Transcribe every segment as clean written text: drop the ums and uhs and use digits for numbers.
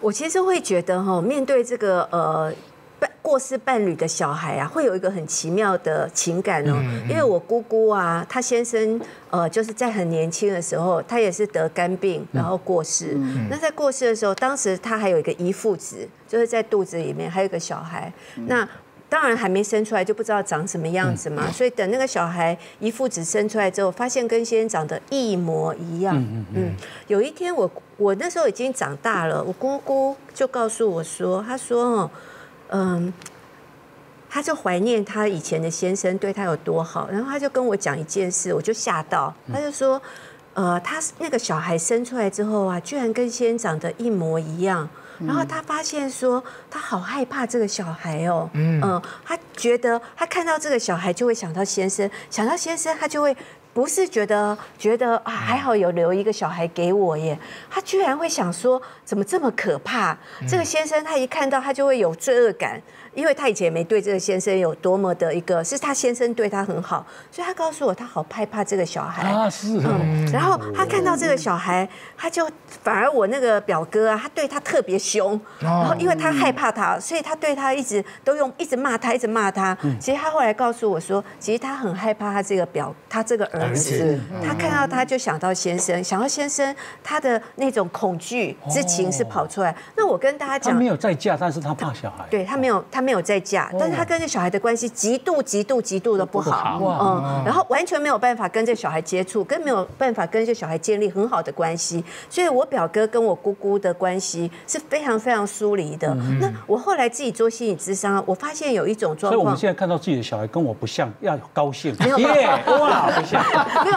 我其实会觉得哈，面对这个过世伴侣的小孩啊，会有一个很奇妙的情感哦。因为我姑姑啊，她先生就是在很年轻的时候，他也是得肝病，然后过世。那在过世的时候，当时他还有一个遗腹子，就是在肚子里面还有一个小孩。那当然还没生出来就不知道长什么样子嘛，所以等那个小孩一父子生出来之后，发现跟先生长得一模一样。有一天我那时候已经长大了，我姑姑就告诉我说，她说哦，她就怀念她以前的先生对她有多好，然后她就跟我讲一件事，我就吓到，她就说，她那个小孩生出来之后啊，居然跟先生长得一模一样。然后他发现说，他好害怕这个小孩哦，他觉得他看到这个小孩就会想到先生，想到先生他就会不是觉得啊还好有留一个小孩给我耶，他居然会想说怎么这么可怕？这个先生他一看到他就会有罪恶感，因为他以前没对这个先生有多么的一个，是他先生对他很好，所以他告诉我他好害怕这个小孩啊，是，然后他看到这个小孩，他就反而我那个表哥啊，他对他特别凶，然后因为他害怕他，所以他对他一直都用一直骂他，一直骂他。其实他后来告诉我说，其实他很害怕他这个他这个儿子，他看到他就想到先生，想到先生他的那种恐惧之情是跑出来。那我跟大家讲，他没有再嫁，但是他怕小孩，对他没有再嫁，但是他跟这小孩的关系极度的不好，然后完全没有办法跟这小孩接触，没有办法跟这小孩建立很好的关系，所以我表哥跟我姑姑的关系是非常疏离的。那我后来自己做心理咨商，我发现有一种状况，所以我们现在看到自己的小孩跟我不像，要高兴，哇，不像，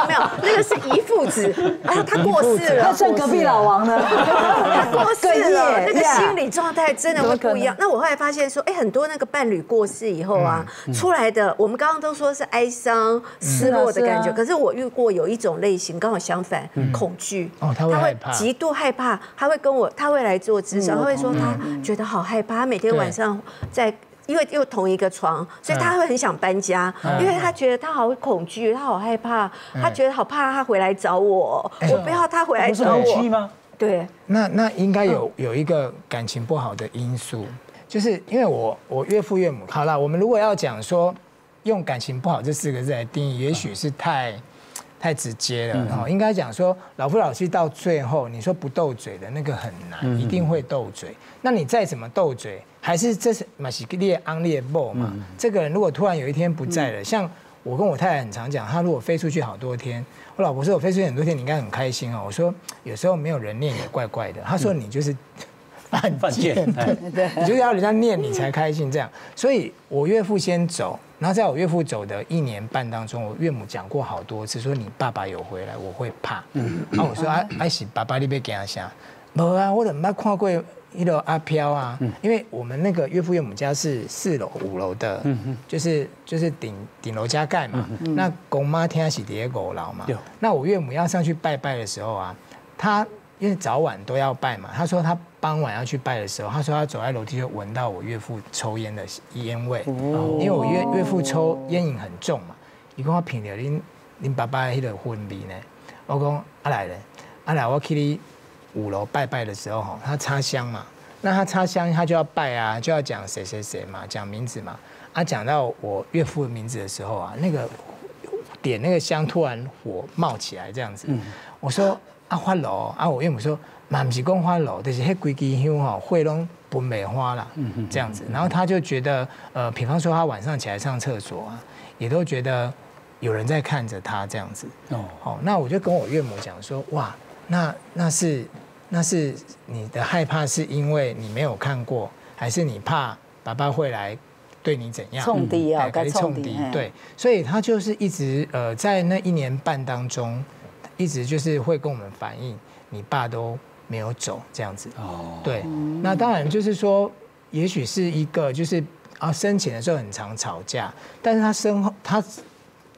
没有，那个是遗腹子，他过世了，他剩隔壁老王呢，他过世了，那个心理状态真的会不一样。那我后来发现说，很多。那个伴侣过世以后啊，出来的我们刚刚都说是哀伤、失落的感觉，可是我遇过有一种类型刚好相反，恐惧。他会极度害怕，他会来做咨商，他会说他觉得好害怕，他每天晚上在。因为又同一个床，所以他会很想搬家，因为他觉得他好恐惧，他好害怕，他觉得好怕他回来找我，我不要他回来找我。不是恐惧吗？对。那应该有一个感情不好的因素。就是因为我岳父岳母，好了，我们如果要讲说用感情不好这四个字来定义，也许是太直接了哈。应该讲说老夫老妻到最后，你说不斗嘴的那个很难，一定会斗嘴。那你再怎么斗嘴，还是这是马西列昂列布嘛？这个人如果突然有一天不在了，像我跟我太太很常讲，她如果飞出去好多天，我老婆说我飞出去很多天，你应该很开心哦。我说有时候没有人念也怪怪的，她说你就是。犯贱，对，你就是要人家念你才开心这样。所以我岳父先走，然后在我岳父走的1年半当中，我岳母讲过好多次，说你爸爸有回来，我会怕。然后我说是爸爸你别给他想，无啊，我怎么看过一楼阿飘啊？因为我们那个岳父岳母家是4楼5楼的，就是顶楼加盖嘛。那公妈天下是第5楼嘛。那我岳母要上去拜拜的时候啊，她。因为早晚都要拜嘛，他说他傍晚要去拜的时候，他说他走在楼梯就闻到我岳父抽烟的烟味，因为我岳父抽烟瘾很重嘛，伊讲我品了恁爸爸迄个烟味呢，我讲阿来我去你5楼拜的时候吼，他插香嘛，那他插香他就要拜啊，就要讲谁谁谁嘛，讲名字嘛，讲到我岳父的名字的时候啊，那个点那个香突然火冒起来这样子，我说。花楼啊，我岳母说，嘛不是讲花楼，但是迄规支香吼，火拢不美花啦，这样子。然后他就觉得，比方说他晚上起来上厕所啊，也都觉得有人在看着他这样子。好，那我就跟我岳母讲说，哇，那是你的害怕是因为你没有看过，还是你怕爸爸会来？对你怎样？冲敌啊，该冲敌。对，所以他就是一直在那1年半当中。一直就是会跟我们反映，你爸都没有走这样子。对，那当然就是说，也许是一个就是啊，生前的时候很常吵架，但是他身后他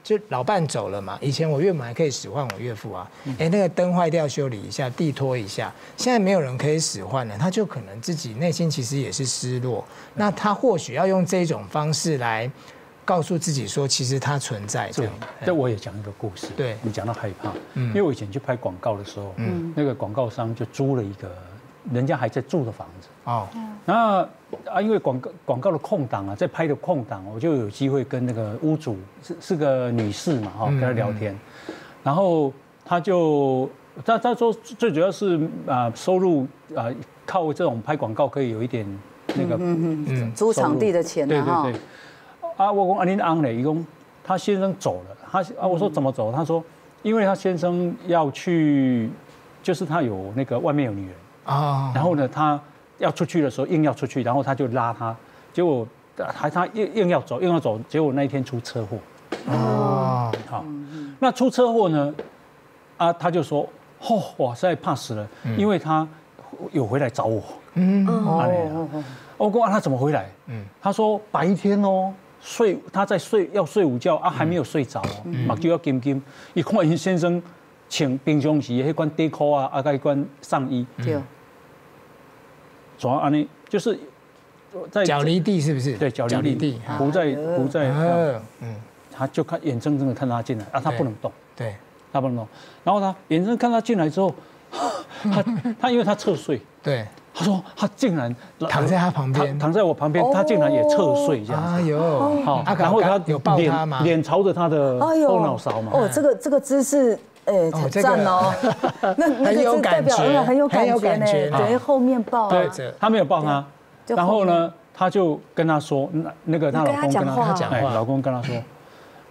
就老伴走了嘛。以前我岳母还可以使唤我岳父啊，那个灯坏掉修理一下，地拖一下。现在没有人可以使唤了，他就可能自己内心其实也是失落。那他或许要用这种方式来。告诉自己说，其实它存在。对，这我也讲一个故事。对，你讲到害怕，因为我以前去拍广告的时候，那个广告商就租了一个人家还在住的房子哦。那啊，因为广告的空档啊，在拍的空档，我就有机会跟那个屋主是个女士嘛哈，跟她聊天，然后她就她说最主要是啊收入啊靠这种拍广告可以有一点那个租场地的钱对对对。啊，我讲啊，您昂嘞，一共他先生走了，他啊我说怎么走？他说因为他先生要去，就是他有那个外面有女人。 啊，然后呢，他要出去的时候硬要出去，然后他就拉他，结果他硬要走，硬要走，结果那一天出车祸。哦，好，那出车祸呢，啊，他就说，哦，我实在怕死了，因为他有回来找我。嗯，哦，我问他怎么回来，嗯，他说白天哦，他在睡午觉啊，还没有睡着哦，目睭要金金，一看因先生。 穿平常时迄款短裤啊，啊，迄款上衣，对，主要安尼就是在脚离地是不是？对，脚离地，不在，嗯，他就看眼睁睁的看他进来啊，他不能动，对，他不能动，然后他眼睁看他进来之后，他因为他侧睡，对，他说他竟然躺在他旁边，躺在我旁边，他竟然也侧睡这样，哎呦，好，然后他有抱他吗？脸朝着他的后脑勺嘛，哦，这个姿势。 哎，好赞哦！那个是代表很有感觉呢，对，后面抱啊，他没有抱他，然后呢，他就跟他说，那个她老公跟他讲话，老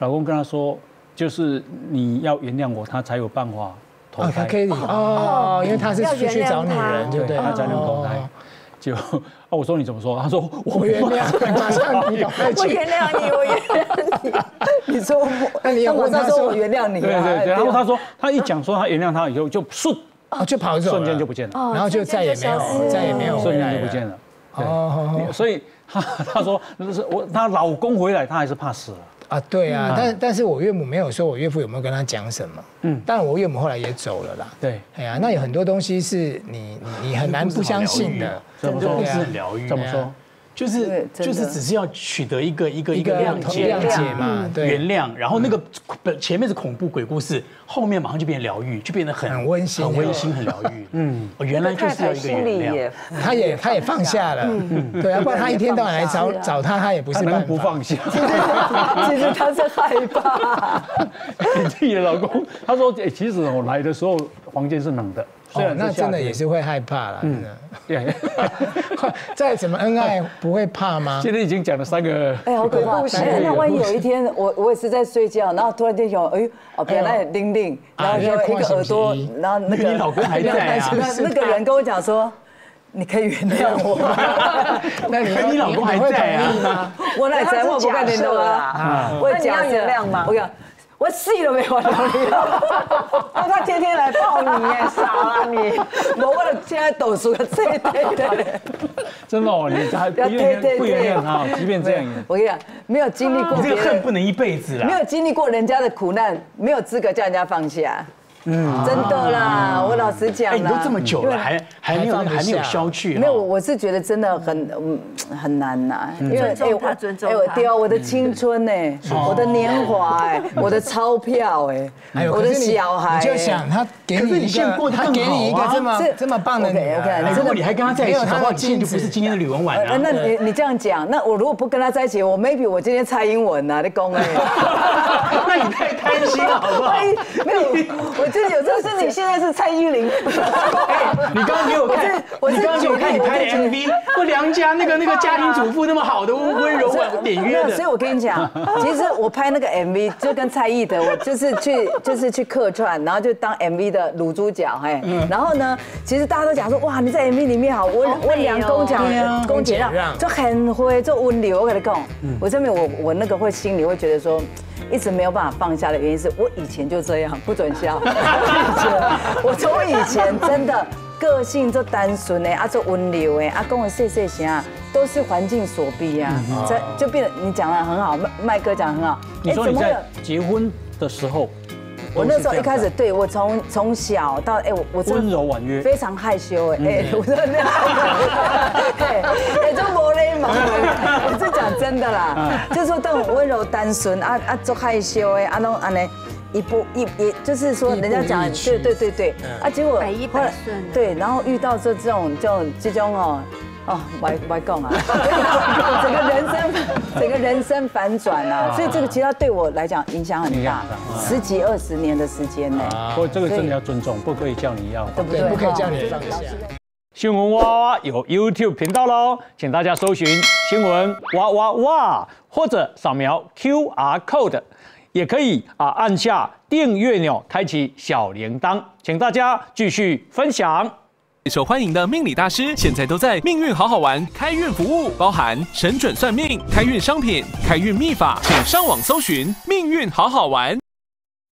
公跟他说，就是你要原谅我，他才有办法投胎，可以哦，因为他是出去找女人，对不对？他才能投胎。 就啊，我说你怎么说？他说我原谅你，我原谅你，我原谅你。你说我，那你有问他说我原谅你？对对对。然后他说他一讲说他原谅他以后就瞬啊就跑走，瞬间就不见了，然后就再也没有，瞬间就不见了。哦，所以他说她老公回来，她还是怕死了。 啊，对啊，但是我岳母没有说我岳父有没有跟他讲什么，嗯，当然我岳母后来也走了啦，对，哎呀，那有很多东西是你很难不相信的，怎么说是疗愈？怎么说？就是只是要取得一个谅解嘛，原谅，然后那个前面是恐怖鬼故事，后面马上就变疗愈，就变得很温馨，很温馨，很疗愈，嗯，我原来就是要一个原谅，他也放下了，对啊，不然他一天到晚来找他也不是能不放下。 其实他是害怕。你自己的老公，他说：“哎，其实我来的时候，房间是冷的。”哦，那真的也是会害怕了。嗯，对。再怎么恩爱，不会怕吗？现在已经讲了三个。哎，好可怕！那万一有一天，我也是在睡觉，然后突然间想，哎，哦，别那铃铃，然后有一个耳朵，然后那个你老公还在啊？那个人跟我讲说。 你可以原谅我吗？那你老公还在啊？我哪在？我不干你的啦！我讲原谅吗？我讲，我死都没原谅你了。他天天来抱你耶，傻啊你！我的现在抖出个这一堆。真的哦，你还不原谅他，即便这样。我跟你讲，没有经历过，你这个恨不能一辈子啦。没有经历过人家的苦难，没有资格叫人家放下。 嗯，真的啦，我老实讲啦，你都这么久了，还没有消去。没有，我是觉得真的很难呐，因为尊重他，对啊，我的青春哎，我的年华哎，我的钞票哎，我的小孩。你就想他给你一个，他给你一个这么棒的女人，如果你还跟他在一起，他今天就不是今天的吕文婉了。那你这样讲，那我如果不跟他在一起，我 maybe 我今天蔡英文呐，你讲哎，那你太贪心了，好不好？没有。 就是你现在是蔡依林，你刚刚给我看，你拍的 MV， 我娘家那个家庭主妇那么好的温柔婉约的，所以我跟你讲，其实我拍那个 MV 就跟蔡依的，我就是去客串，然后就当 MV 的卤猪脚，哎，然后呢，其实大家都讲说，哇，你在 MV 里面好温良恭俭让，就很会做温柔，我跟你讲，我这边我那个会心里会觉得说。 一直没有办法放下的原因是我以前就这样，不准笑。我从以前真的个性就单纯哎，啊就温柔哎，啊跟我谢啊，都是环境所逼啊，就变得你讲得很好，麦哥讲得很好。你说你在结婚的时候，我那时候一开始对我从小到哎我温柔婉约，非常害羞哎，我真的那样，哎就没礼貌，我是讲真的啦，就是说这种温柔单纯啊啊，做害羞哎，啊弄安尼。一波也就是说，人家讲对，啊，结果百依百顺，对，然后遇到这种哦，歪杠啊，整个人生反转啊，所以这个其实对我来讲影响很大，10几20年的时间呢。不过这个真的要尊重，不可以叫你要，对不对？不可以叫你让一下。新闻哇哇有 YouTube 频道喽，请大家搜寻新闻哇哇哇，或者扫描 QR code。 也可以按下订阅钮，开启小铃铛，请大家继续分享。受欢迎的命理大师现在都在命运好好玩开运服务，包含神准算命、开运商品、开运秘法，请上网搜寻命运好好玩。